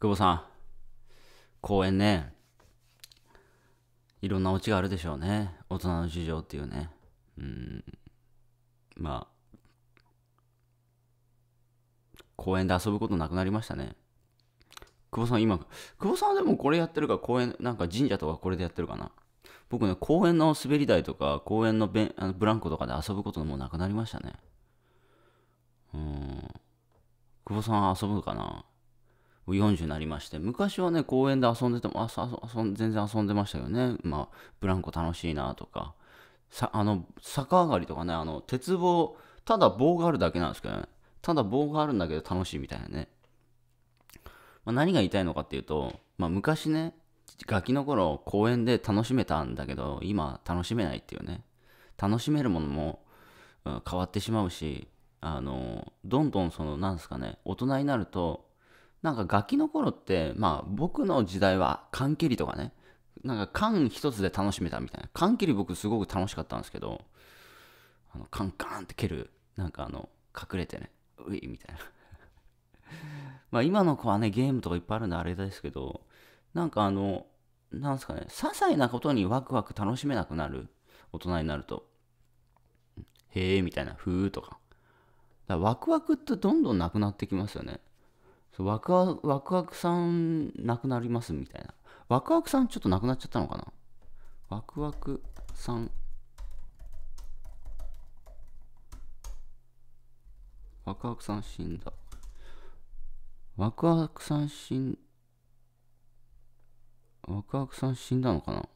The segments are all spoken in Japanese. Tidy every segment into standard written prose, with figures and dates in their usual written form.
久保さん、公園ね、いろんなオチがあるでしょうね。大人の事情っていうね。まあ、公園で遊ぶことなくなりましたね。久保さん、久保さんでもこれやってるか、公園、なんか神社とかこれでやってるかな。僕ね、公園の滑り台とか、公園のブランコとかで遊ぶこともなくなりましたね。久保さんは遊ぶかな。40になりまして、昔はね、公園で遊んでても、全然遊んでましたよね。まあ、ブランコ楽しいなとか、逆上がりとかね、鉄棒、ただ棒があるだけなんですけどね。ただ棒があるんだけど楽しいみたいなね。まあ、何が言いたいのかっていうと、まあ、昔ね、ガキの頃、公園で楽しめたんだけど、今、楽しめないっていうね。楽しめるものも、変わってしまうし、どんどんなんですかね、大人になると、なんかガキの頃って、まあ僕の時代は缶蹴りとかね、なんか缶一つで楽しめたみたいな。缶蹴り僕すごく楽しかったんですけど、カンカンって蹴る、なんか隠れてね、ういみたいな。まあ今の子はね、ゲームとかいっぱいあるんであれですけど、なんかなんですかね、些細なことにワクワク楽しめなくなる。大人になると。へえみたいな、ふうとか。だからワクワクってどんどんなくなってきますよね。ワクワクさんなくなりますみたいな。ワクワクさんちょっとなくなっちゃったのかな。ワクワクさん。ワクワクさん死んだ。ワクワクさんワクワクさん死んだのかな。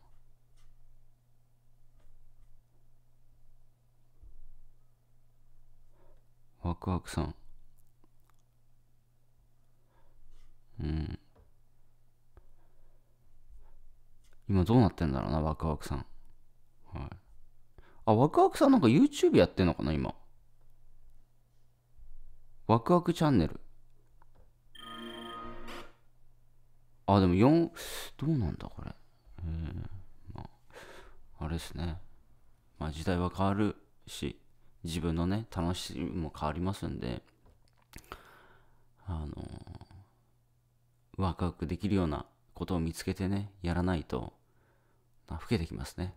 ワクワクさん。今どうなってんだろうな、ワクワクさん。はい。あ、ワクワクさんなんか YouTube やってんのかな、今。ワクワクチャンネル。あ、でもどうなんだ、これ。まあ、あれですね。まあ、時代は変わるし、自分のね、楽しみも変わりますんで、ワクワクできるようなことを見つけてね、やらないと、老けてきますね。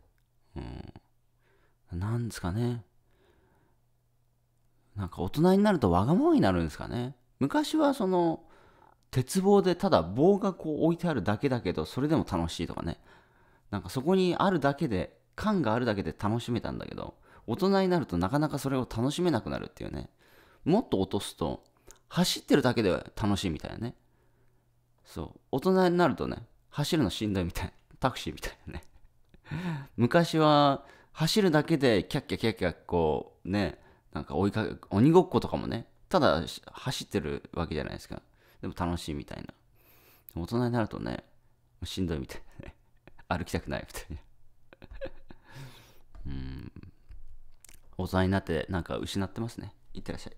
なんですかね。なんか大人になるとわがままになるんですかね。昔は鉄棒でただ棒がこう置いてあるだけだけど、それでも楽しいとかね。なんかそこにあるだけで、缶があるだけで楽しめたんだけど、大人になるとなかなかそれを楽しめなくなるっていうね。もっと落とすと、走ってるだけでは楽しいみたいなね。そう、大人になるとね、走るのしんどいみたいな、タクシーみたいなね。昔は走るだけでキャッキャキャッキャこうね、なんか鬼ごっことかもね、ただ走ってるわけじゃないですか。でも楽しいみたいな。大人になるとね、しんどいみたいなね。歩きたくないみたいな。大人になってなんか失ってますね。いってらっしゃい。